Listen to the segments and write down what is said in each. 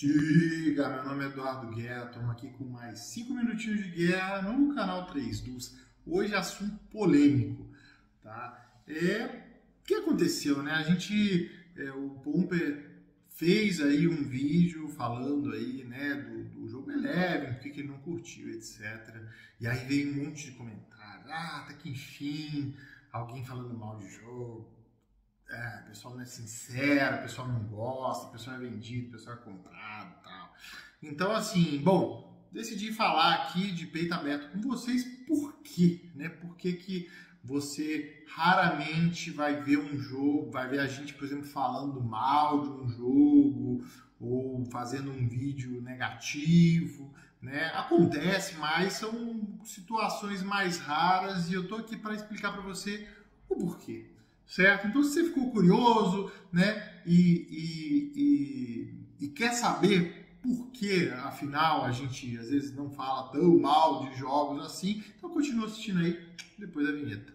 Diga, meu nome é Eduardo Guerra, estamos aqui com mais 5 minutinhos de guerra no canal 3Dus. Hoje assunto polêmico, tá? O que aconteceu, né? A gente, o Pompei fez aí um vídeo falando aí, né, do jogo Eleven, porque ele não curtiu, etc. E aí veio um monte de comentário, tá que enfim, alguém falando mal de jogo. O pessoal não é sincero, o pessoal não gosta, o pessoal é vendido, o pessoal é comprado e tal. Então, assim, bom, decidi falar aqui de peito aberto com vocês por quê, né? Por que que você raramente vai ver um jogo, vai ver a gente, por exemplo, falando mal de um jogo ou fazendo um vídeo negativo, né? Acontece, mas são situações mais raras e eu tô aqui para explicar para você o porquê. Certo? Então, se você ficou curioso, né, e quer saber por que, afinal, a gente às vezes não fala tão mal de jogos assim, então continua assistindo aí depois da vinheta.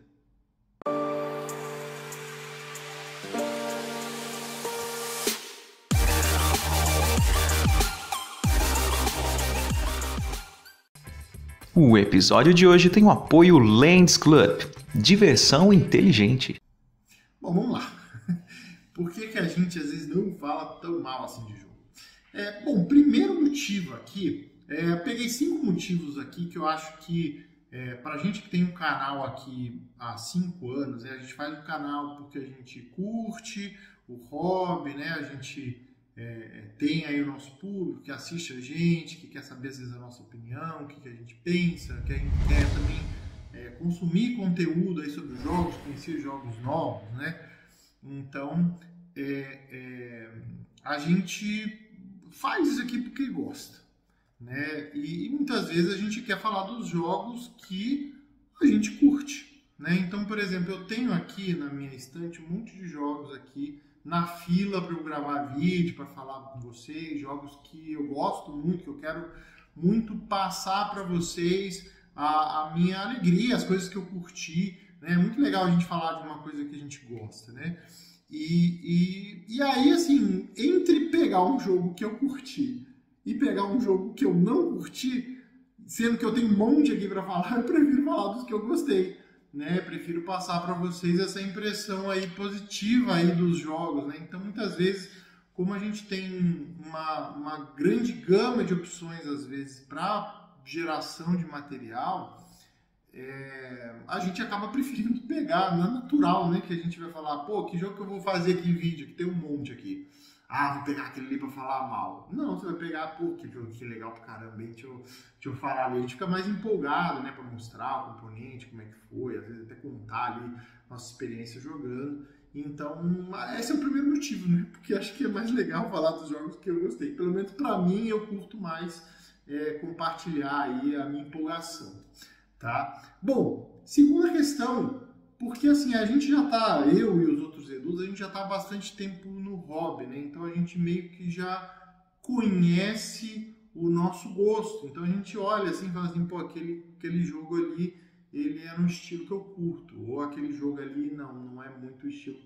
O episódio de hoje tem o apoio Lends Club, diversão inteligente. Bom, vamos lá. Por que que a gente às vezes não fala tão mal assim de jogo? Bom, primeiro motivo aqui, peguei 5 motivos aqui que eu acho que pra gente que tem um canal aqui há 5 anos, a gente faz um canal porque a gente curte o hobby, né? A gente tem aí o nosso público que assiste a gente, que quer saber às vezes a nossa opinião, o que que a gente pensa, que a gente quer também consumir conteúdo aí sobre jogos, conhecer jogos novos, né? Então, a gente faz isso aqui porque gosta, né? E muitas vezes a gente quer falar dos jogos que a gente curte, né? Então, por exemplo, eu tenho aqui na minha estante um monte de jogos aqui na fila para eu gravar vídeo, para falar com vocês, jogos que eu gosto muito, que eu quero muito passar para vocês a minha alegria, as coisas que eu curti, né? É muito legal a gente falar de uma coisa que a gente gosta, né? E aí, assim, entre pegar um jogo que eu curti e pegar um jogo que eu não curti, sendo que eu tenho um monte aqui para falar, eu prefiro falar dos que eu gostei, né? Eu prefiro passar para vocês essa impressão aí positiva aí dos jogos, né? Então, muitas vezes, como a gente tem uma grande gama de opções, às vezes, para geração de material, a gente acaba preferindo pegar, não é natural, né, que a gente vai falar, pô, que jogo que eu vou fazer aqui em vídeo, que tem um monte aqui, vou pegar aquele ali pra falar mal. Não, você vai pegar, pô, que jogo que legal pra caramba, hein? Deixa eu falar ali, a gente fica mais empolgado, né, pra mostrar o componente, como é que foi, às vezes até contar ali nossa experiência jogando. Então, esse é o primeiro motivo, né, porque acho que é mais legal falar dos jogos que eu gostei, pelo menos pra mim eu curto mais compartilhar aí a minha empolgação, tá? Bom, segunda questão, porque assim, a gente já tá, eu e os outros Edus, a gente já tá há bastante tempo no hobby, né? Então a gente meio que já conhece o nosso gosto, então a gente olha assim e fala assim, pô, aquele jogo ali, ele é um estilo que eu curto, ou aquele jogo ali, não é muito o estilo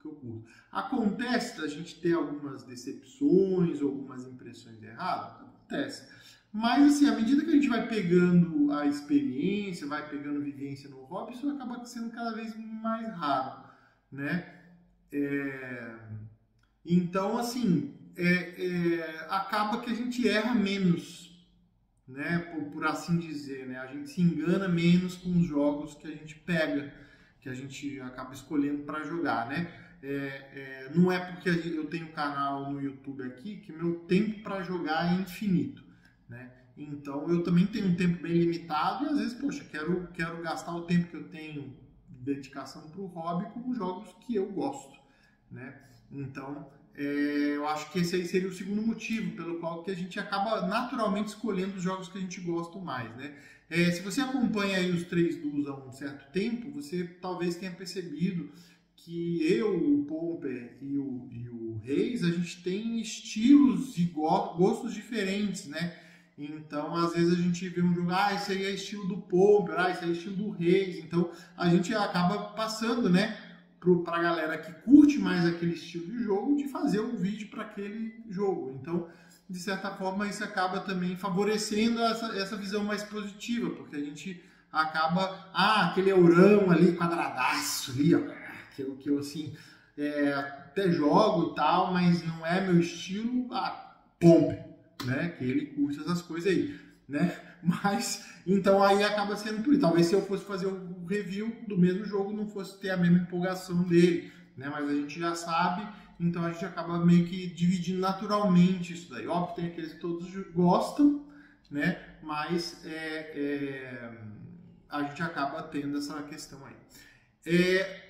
que eu curto. Acontece da gente ter algumas decepções, algumas impressões erradas? Acontece. Mas, assim, à medida que a gente vai pegando a experiência, vai pegando vivência no hobby, isso acaba sendo cada vez mais raro, né? Então, assim, acaba que a gente erra menos, né? Por assim dizer, né? A gente se engana menos com os jogos que a gente pega, que a gente acaba escolhendo para jogar, né? Não é porque eu tenho um canal no YouTube aqui que meu tempo para jogar é infinito, né? Então eu também tenho um tempo bem limitado e às vezes, poxa, quero gastar o tempo que eu tenho de dedicação para o hobby com jogos que eu gosto, né? Então eu acho que esse aí seria o segundo motivo pelo qual que a gente acaba naturalmente escolhendo os jogos que a gente gosta mais, né? Se você acompanha aí os 3Dus há um certo tempo, você talvez tenha percebido que eu, o Pomper e o Reis, a gente tem estilos e gostos diferentes, né? Então, às vezes a gente vê um jogo, esse aí é estilo do Pomper, esse aí é estilo do Reis. Então, a gente acaba passando, né, pra galera que curte mais aquele estilo de jogo, de fazer um vídeo para aquele jogo. Então, de certa forma, isso acaba também favorecendo essa visão mais positiva, porque a gente acaba, aquele aurão ali, quadradaço ali, ó, que eu assim, até jogo e tal, mas não é meu estilo, Pompei, né, que ele curte essas coisas aí, né, mas, então aí acaba sendo por isso. Talvez se eu fosse fazer um review do mesmo jogo, não fosse ter a mesma empolgação dele, né, mas a gente já sabe, então a gente acaba meio que dividindo naturalmente isso daí. Óbvio, tem aqueles que todos gostam, né, mas a gente acaba tendo essa questão aí.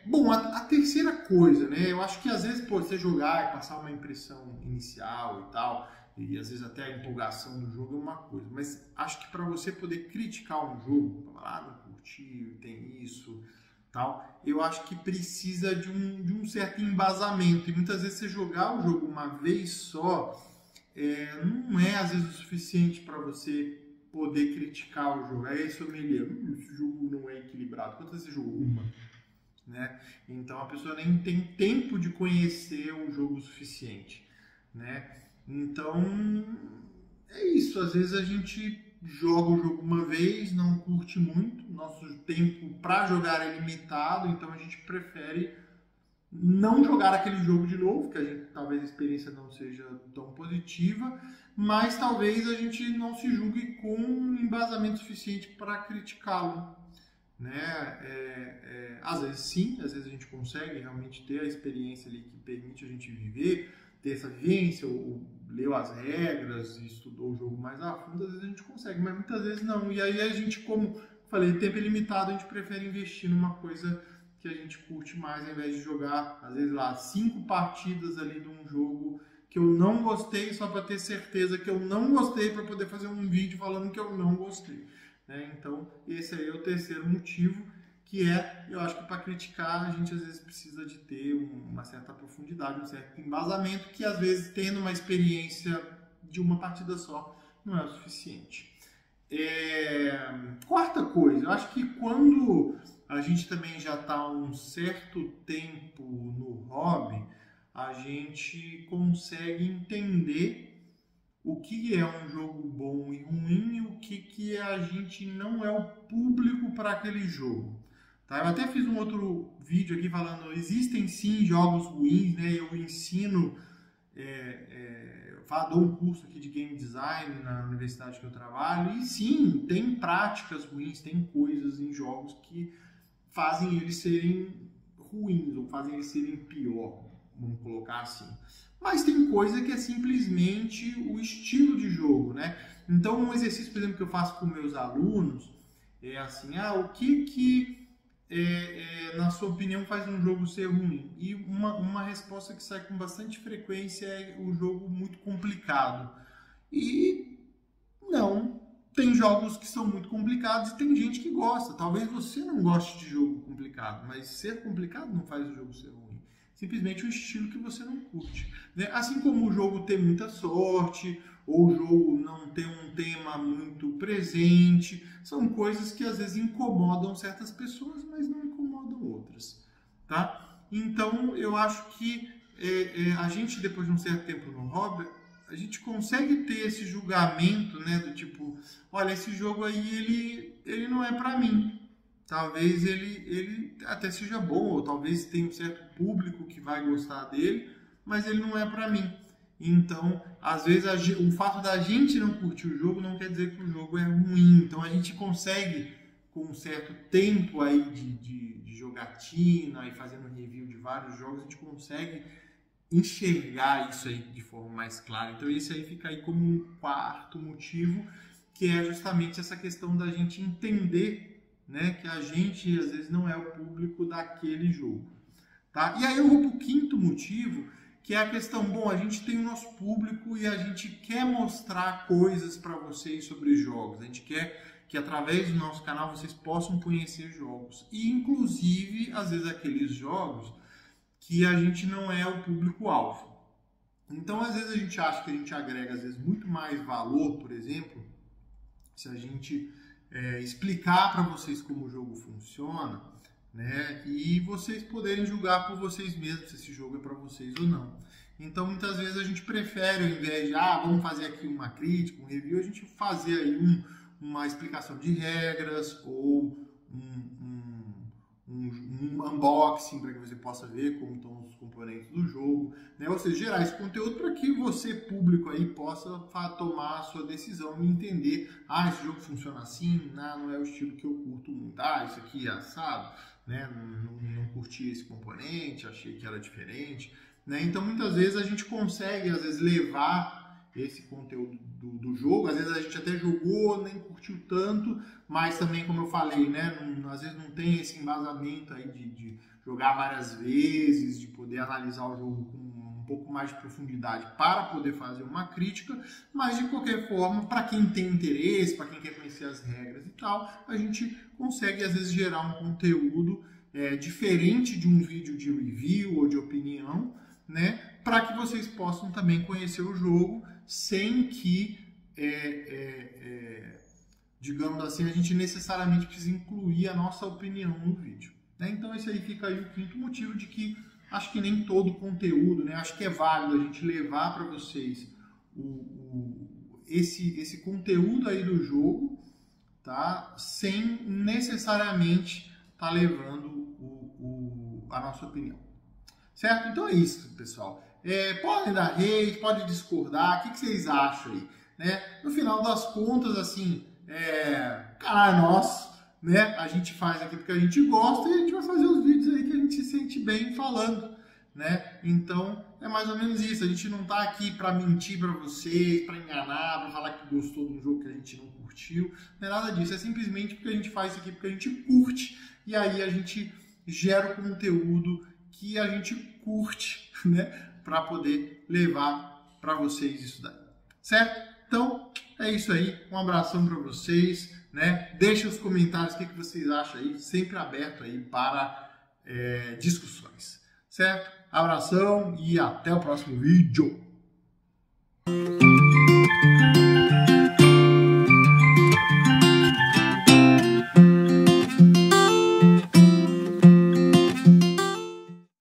Bom, a terceira coisa, né, eu acho que às vezes pode ser jogar e passar uma impressão inicial e tal, e às vezes até a empolgação do jogo é uma coisa, mas acho que para você poder criticar um jogo, falar, não curti, tem isso, tal, eu acho que precisa de um certo embasamento, e muitas vezes você jogar o jogo uma vez só não é às vezes o suficiente para você poder criticar o jogo. Aí você esse jogo não é equilibrado, quantas vezes você jogou uma? Né? Então a pessoa nem tem tempo de conhecer o jogo o suficiente, né? Então é isso, às vezes a gente joga o jogo uma vez, não curte muito, nosso tempo para jogar é limitado, então a gente prefere não jogar aquele jogo de novo, que talvez a experiência não seja tão positiva, mas talvez a gente não se julgue com um embasamento suficiente para criticá-lo, né? Às vezes sim, às vezes a gente consegue realmente ter a experiência ali que permite a gente viver, ter essa vivência, ou leu as regras, estudou o jogo mais a fundo, às vezes a gente consegue, mas muitas vezes não. E aí a gente, como falei, tempo é limitado, a gente prefere investir numa coisa que a gente curte mais, ao invés de jogar, às vezes lá, 5 partidas ali de um jogo que eu não gostei, só para ter certeza que eu não gostei, para poder fazer um vídeo falando que eu não gostei. Né? Então, esse aí é o terceiro motivo, que eu acho que para criticar a gente às vezes precisa de ter uma certa profundidade, um certo embasamento, que às vezes tendo uma experiência de uma partida só não é o suficiente. Quarta coisa, eu acho que quando a gente também já está um certo tempo no hobby, a gente consegue entender o que é um jogo bom e ruim e o que a gente não é o público para aquele jogo. Tá? Eu até fiz um outro vídeo aqui falando, existem sim jogos ruins, né? Eu ensino, dou um curso aqui de game design na universidade que eu trabalho, e sim, tem práticas ruins, tem coisas em jogos que fazem eles serem ruins, ou fazem eles serem pior, vamos colocar assim. Mas tem coisa que é simplesmente o estilo de jogo, né? Então, um exercício, por exemplo, que eu faço com meus alunos é assim, o que na sua opinião, faz um jogo ser ruim? E uma resposta que sai com bastante frequência é o jogo muito complicado. E não, tem jogos que são muito complicados e tem gente que gosta. Talvez você não goste de jogo complicado, mas ser complicado não faz o jogo ser ruim. Simplesmente um estilo que você não curte, né? Assim como o jogo ter muita sorte, ou o jogo não ter um tema muito presente, são coisas que às vezes incomodam certas pessoas, mas não incomodam outras, tá? Então eu acho que a gente, depois de um certo tempo no hobby, a gente consegue ter esse julgamento, né, do tipo, olha, esse jogo aí ele não é para mim. Talvez ele até seja bom, ou talvez tenha um certo público que vai gostar dele, mas ele não é para mim. Então, às vezes, o fato da gente não curtir o jogo não quer dizer que o jogo é ruim. Então, a gente consegue, com um certo tempo aí de jogatina e fazendo review de vários jogos, a gente consegue enxergar isso aí de forma mais clara. Então, esse aí fica aí como um quarto motivo, que é justamente essa questão da gente entender, né, que a gente às vezes não é o público daquele jogo, tá? E aí eu vou para o quinto motivo, que é a questão, bom, a gente tem o nosso público e a gente quer mostrar coisas para vocês sobre jogos, a gente quer que através do nosso canal vocês possam conhecer jogos, e inclusive às vezes aqueles jogos que a gente não é o público-alvo. Então às vezes a gente acha que a gente agrega às vezes muito mais valor, por exemplo, se a gente explicar para vocês como o jogo funciona, né, e vocês poderem julgar por vocês mesmos se esse jogo é para vocês ou não. Então, muitas vezes a gente prefere, ao invés de, vamos fazer aqui uma crítica, um review, a gente fazer aí uma explicação de regras ou um unboxing para que você possa ver como estão os componentes do jogo, né? Ou seja, gerar esse conteúdo para que você, público, aí possa tomar a sua decisão e entender, esse jogo funciona assim, não é o estilo que eu curto muito, isso aqui é assado, né? Não curti esse componente, achei que era diferente, né? Então, muitas vezes a gente consegue, às vezes, levar esse conteúdo do jogo. Às vezes a gente até jogou, nem curtiu tanto, mas também, como eu falei, né? Às vezes não tem esse embasamento aí de jogar várias vezes, de poder analisar o jogo com um pouco mais de profundidade para poder fazer uma crítica, mas de qualquer forma, para quem tem interesse, para quem quer conhecer as regras e tal, a gente consegue, às vezes, gerar um conteúdo diferente de um vídeo de review ou de opinião, né, para que vocês possam também conhecer o jogo sem que, digamos assim, a gente necessariamente precise incluir a nossa opinião no vídeo, né? Então esse aí fica aí o quinto motivo de que acho que nem todo conteúdo, né, acho que é válido a gente levar para vocês esse conteúdo aí do jogo, tá, sem necessariamente estar levando a nossa opinião. Certo? Então é isso, pessoal. Podem dar hate, podem discordar, o que vocês acham aí? Né? No final das contas, assim, canal é nosso, né? A gente faz aqui porque a gente gosta e a gente vai fazer os vídeos aí que a gente se sente bem falando, né? Então é mais ou menos isso. A gente não tá aqui para mentir para vocês, para enganar, para falar que gostou de um jogo que a gente não curtiu, não é nada disso. É simplesmente porque a gente faz isso aqui porque a gente curte e aí a gente gera o conteúdo que a gente curte, né, para poder levar para vocês isso daí, certo? Então é isso aí, um abração para vocês, né? Deixa os comentários o que vocês acham aí, sempre aberto aí para discussões, certo? Abração e até o próximo vídeo.